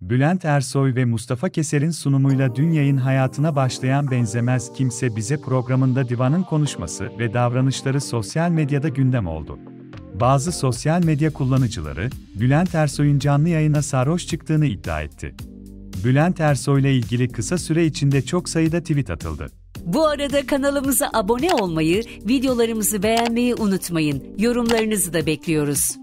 Bülent Ersoy ve Mustafa Keser'in sunumuyla dün yayın hayatına başlayan Benzemez Kimse Bize programında Diva'nın konuşması ve davranışları sosyal medyada gündem oldu. Bazı sosyal medya kullanıcıları, Bülent Ersoy'un canlı yayına sarhoş çıktığını iddia etti. Bülent Ersoy'la ilgili kısa süre içinde çok sayıda tweet atıldı. Bu arada kanalımıza abone olmayı, videolarımızı beğenmeyi unutmayın. Yorumlarınızı da bekliyoruz.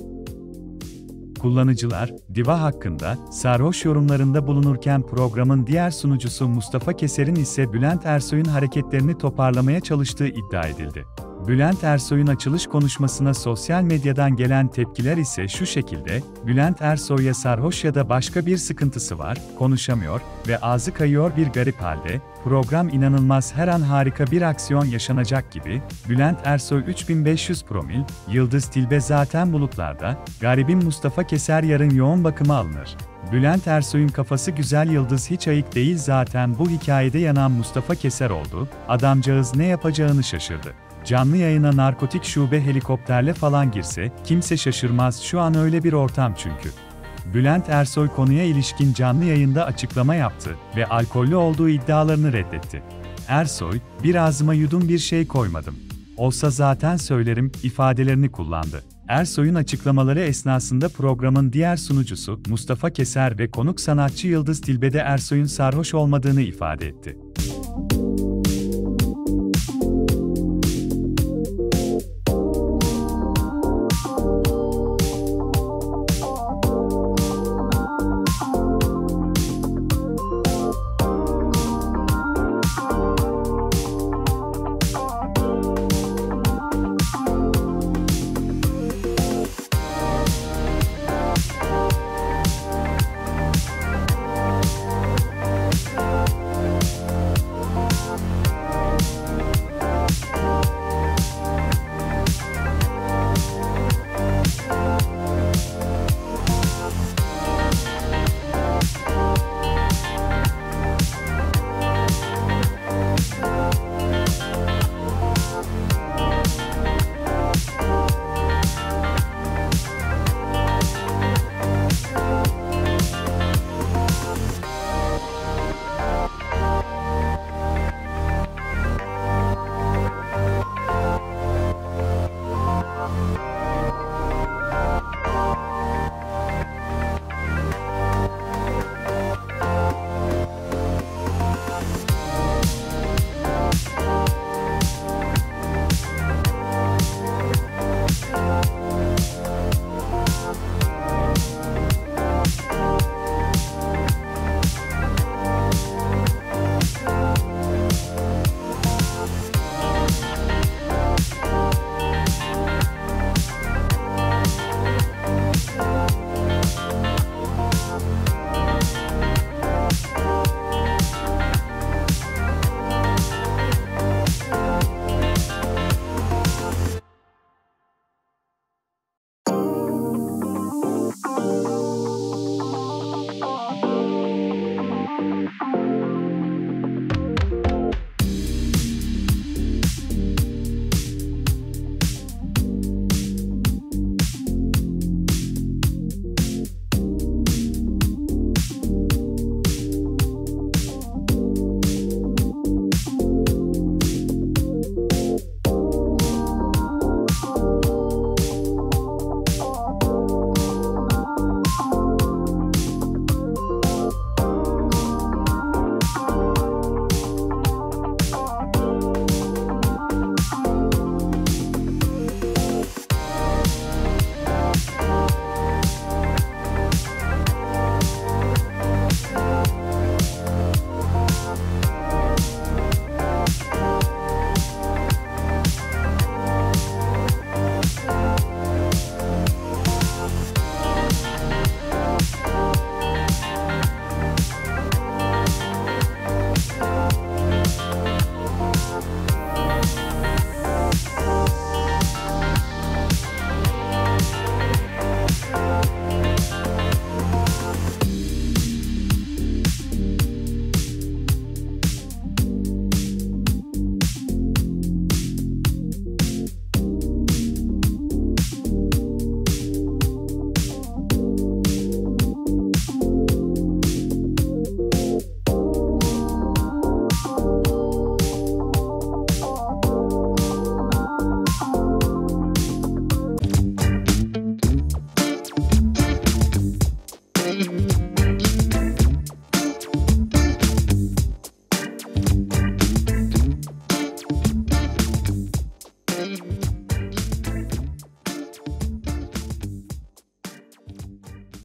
Kullanıcılar, Diva hakkında sarhoş yorumlarında bulunurken programın diğer sunucusu Mustafa Keser'in ise Bülent Ersoy'un hareketlerini toparlamaya çalıştığı iddia edildi. Bülent Ersoy'un açılış konuşmasına sosyal medyadan gelen tepkiler ise şu şekilde: Bülent Ersoy'a sarhoş ya da başka bir sıkıntısı var, konuşamıyor ve ağzı kayıyor bir garip halde, program inanılmaz, her an harika bir aksiyon yaşanacak gibi, Bülent Ersoy 3500 promil, Yıldız Tilbe zaten bulutlarda, garibim Mustafa Keser yarın yoğun bakıma alınır. Bülent Ersoy'un kafası güzel, Yıldız hiç ayık değil, zaten bu hikayede yanan Mustafa Keser oldu, adamcağız ne yapacağını şaşırdı. Canlı yayına narkotik şube helikopterle falan girse, kimse şaşırmaz, şu an öyle bir ortam çünkü. Bülent Ersoy konuya ilişkin canlı yayında açıklama yaptı ve alkollü olduğu iddialarını reddetti. Ersoy, "Bir ağzıma yudum bir şey koymadım. Olsa zaten söylerim" ifadelerini kullandı. Ersoy'un açıklamaları esnasında programın diğer sunucusu Mustafa Keser ve konuk sanatçı Yıldız Tilbe de Ersoy'un sarhoş olmadığını ifade etti.